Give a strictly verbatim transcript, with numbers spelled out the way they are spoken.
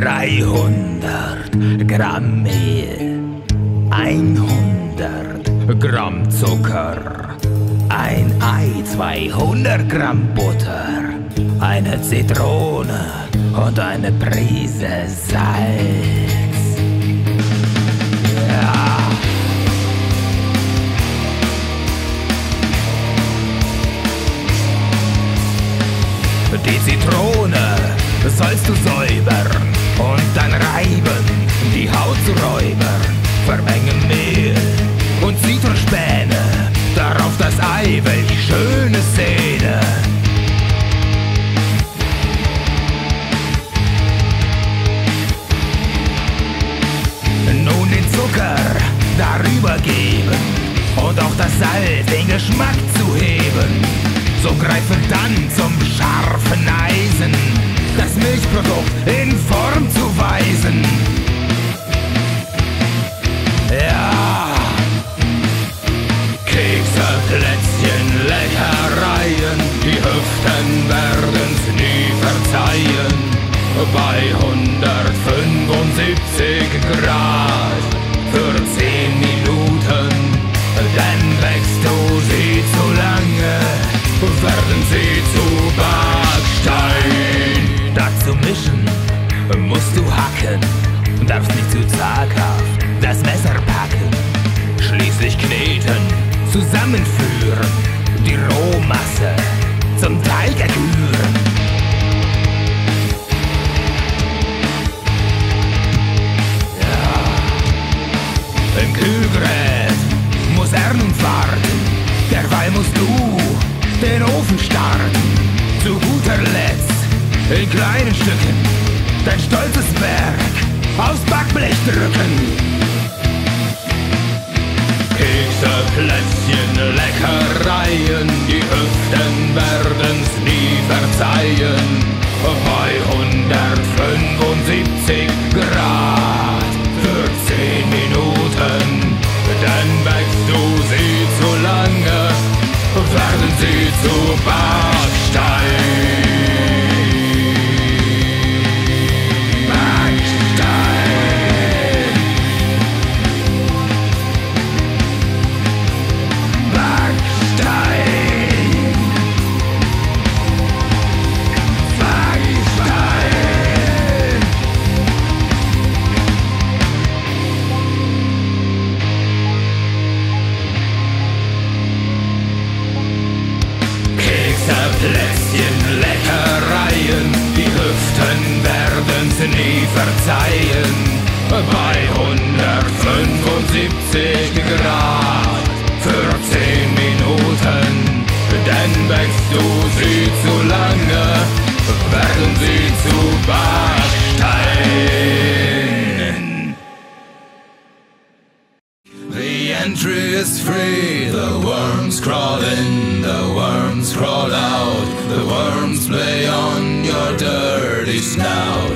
dreihundert Gramm Mehl, hundert Gramm Zucker, ein Ei, zweihundert Gramm Butter, eine Zitrone und eine Prise Salz. Ja. Die Zitrone sollst du säubern und dann reiben, die Haut zu räubern. Vermenge Mehl und Zitronspäne, darauf das Ei, welch schöne Szene. Nun den Zucker darüber geben und auch das Salz, den Geschmack zu heben. So greife dann zum scharfen Eisen, das Milchprodukt in Form zu weisen. Ja, Kekse, Plätzchen, Leckereien, die Hüften werden's nie verzeihen. Bei hundertfünfundsiebzig Grad für zehn Minuten, dann wächst du sie zu lange. Werden sie zu Backstein. Dazu mischen musst du hacken, darfst nicht zu zaghaft das Messer packen. Schließlich kneten, zusammenführen, die Rohmasse zum Teig erkühlen. Ja. Im Kühlgerät muss er nun warten, derweil musst du den Ofen starten, zu guter Letzt in kleinen Stücken dein stolzes Werk aufs Backblech drücken. Kekse, Plätzchen, Leckereien, die Hüften werden's nie verzeihen. Bei hundertfünfundsiebzig Grad für zehn Minuten, dann wächst du sie zu lange. Werden sie zu Backstein. Backstein. Backstein. Backstein. Kekse, Plätzchen, Leckereien, die Hüften werden's nie verzeihen. Bei hundertfünfundsiebzig Grad für zehn Minuten, denn wächst du sie zu lange, werden sie zu Backstein. The entry is free, the worms crawl in, the worms crawl out, the worms play on your dirty snout.